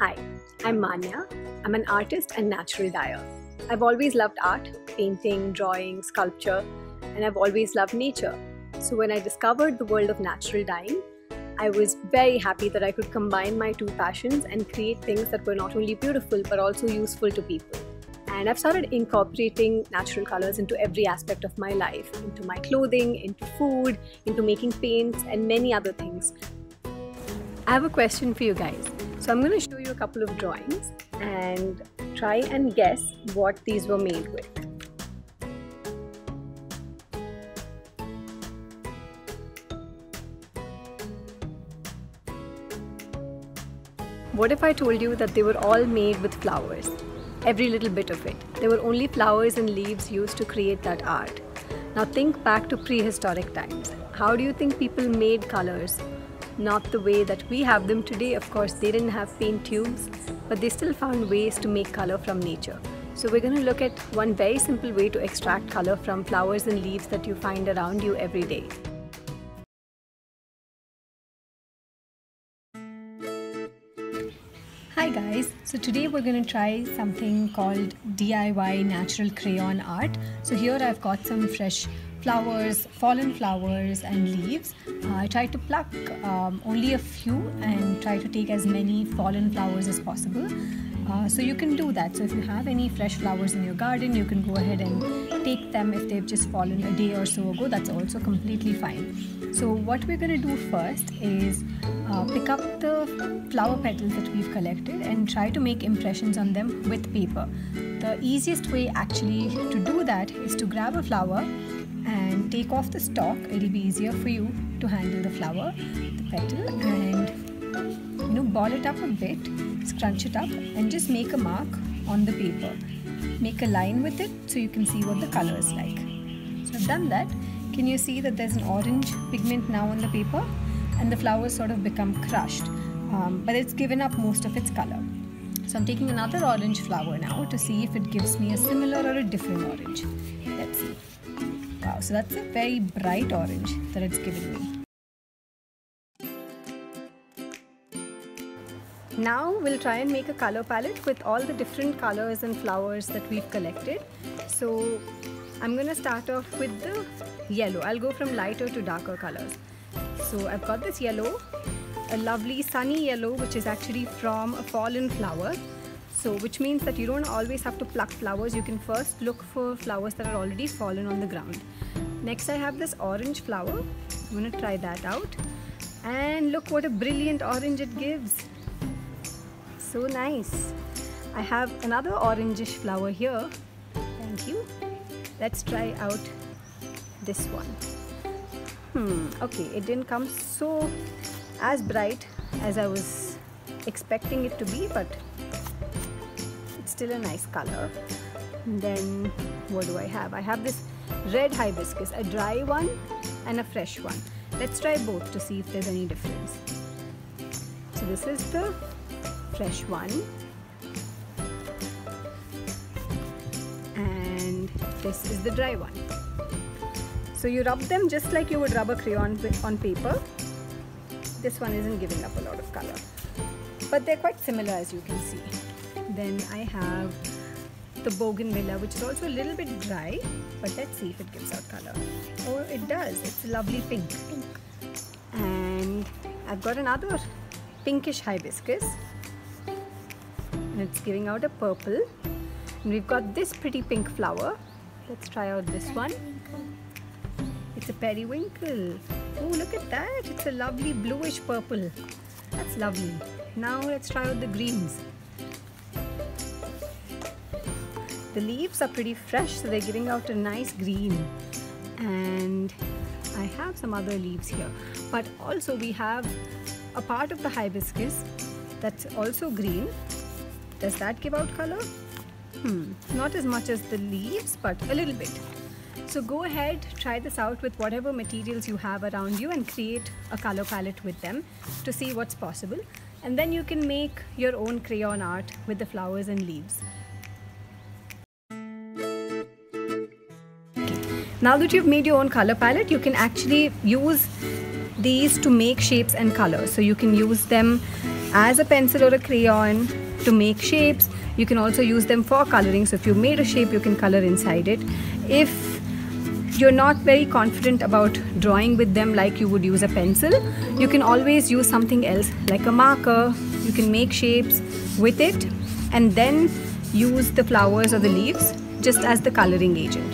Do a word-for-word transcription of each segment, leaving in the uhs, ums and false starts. Hi, I'm Manya. I'm an artist and natural dyer. I've always loved art, painting, drawing, sculpture, and I've always loved nature. So when I discovered the world of natural dyeing, I was very happy that I could combine my two passions and create things that were not only beautiful but also useful to people. And I've started incorporating natural colors into every aspect of my life, into my clothing, into food, into making paints, and many other things. I have a question for you guys. So I'm going to show you a couple of drawings and try and guess what these were made with. What if I told you that they were all made with flowers? Every little bit of it. There were only flowers and leaves used to create that art. Now think back to prehistoric times. How do you think people made colors? Not the way that we have them today. Of course, they didn't have paint tubes, but they still found ways to make color from nature. So we're going to look at one very simple way to extract color from flowers and leaves that you find around you every day. Hi guys, so today we're going to try something called D I Y natural crayon art. So here I've got some fresh flowers, fallen flowers and leaves. Uh, I tried to pluck um, only a few and try to take as many fallen flowers as possible. Uh, so you can do that. So if you have any fresh flowers in your garden, you can go ahead and take them if they've just fallen a day or so ago. That's also completely fine. So what we're going to do first is uh, pick up the flower petals that we've collected and try to make impressions on them with paper. The easiest way actually to do that is to grab a flower and take off the stalk. It'll be easier for you to handle the flower, the petal, and you know, ball it up a bit, scrunch it up, and just make a mark on the paper. Make a line with it so you can see what the color is like. So I've done that. Can you see that there's an orange pigment now on the paper? And the flowers sort of become crushed, um, but it's given up most of its color. So I'm taking another orange flower now to see if it gives me a similar or a different orange. Let's see. Wow, so that's a very bright orange that it's given me. Now we'll try and make a color palette with all the different colors and flowers that we've collected. So I'm going to start off with the yellow. I'll go from lighter to darker colors. So I've got this yellow, a lovely sunny yellow, which is actually from a fallen flower. So which means that you don't always have to pluck flowers. You can first look for flowers that are already fallen on the ground. Next I have this orange flower. I'm going to try that out. And look what a brilliant orange it gives. So nice. I have another orangish flower here. Thank you. Let's try out this one. Hmm, okay, it didn't come so as bright as I was expecting it to be, but still a nice color. And then what do I have? I have this red hibiscus, a dry one and a fresh one. Let's try both to see if there's any difference. So this is the fresh one, and this is the dry one. So you rub them just like you would rub a crayon on paper. This one isn't giving up a lot of color, but they're quite similar, as you can see. Then I have the bougainvillea, which is also a little bit dry, but let's see if it gives out color. Oh, it does. It's a lovely pink. pink. And I've got another pinkish hibiscus, and it's giving out a purple. And we've got this pretty pink flower. Let's try out this one. It's a periwinkle. Oh, look at that. It's a lovely bluish purple. That's lovely. Now let's try out the greens. The leaves are pretty fresh, so they're giving out a nice green. And I have some other leaves here. But also we have a part of the hibiscus that's also green. Does that give out color? Hmm, not as much as the leaves, but a little bit. So go ahead, try this out with whatever materials you have around you and create a color palette with them to see what's possible. And then you can make your own crayon art with the flowers and leaves. Now that you've made your own color palette, you can actually use these to make shapes and colors. So you can use them as a pencil or a crayon to make shapes. You can also use them for coloring. So if you made a shape, you can color inside it. If you're not very confident about drawing with them like you would use a pencil, you can always use something else like a marker. You can make shapes with it and then use the flowers or the leaves just as the coloring agent.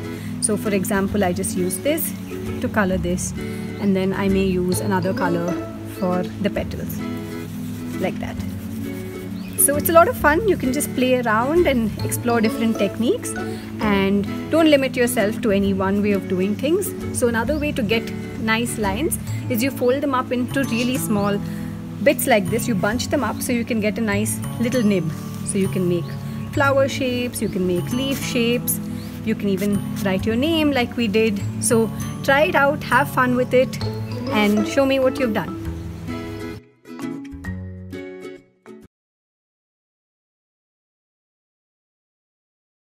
So for example, I just use this to color this, and then I may use another color for the petals, like that. So it's a lot of fun. You can just play around and explore different techniques, and don't limit yourself to any one way of doing things. So another way to get nice lines is you fold them up into really small bits like this. You bunch them up so you can get a nice little nib. So you can make flower shapes, you can make leaf shapes, you can even write your name like we did. So try it out, have fun with it, and show me what you've done.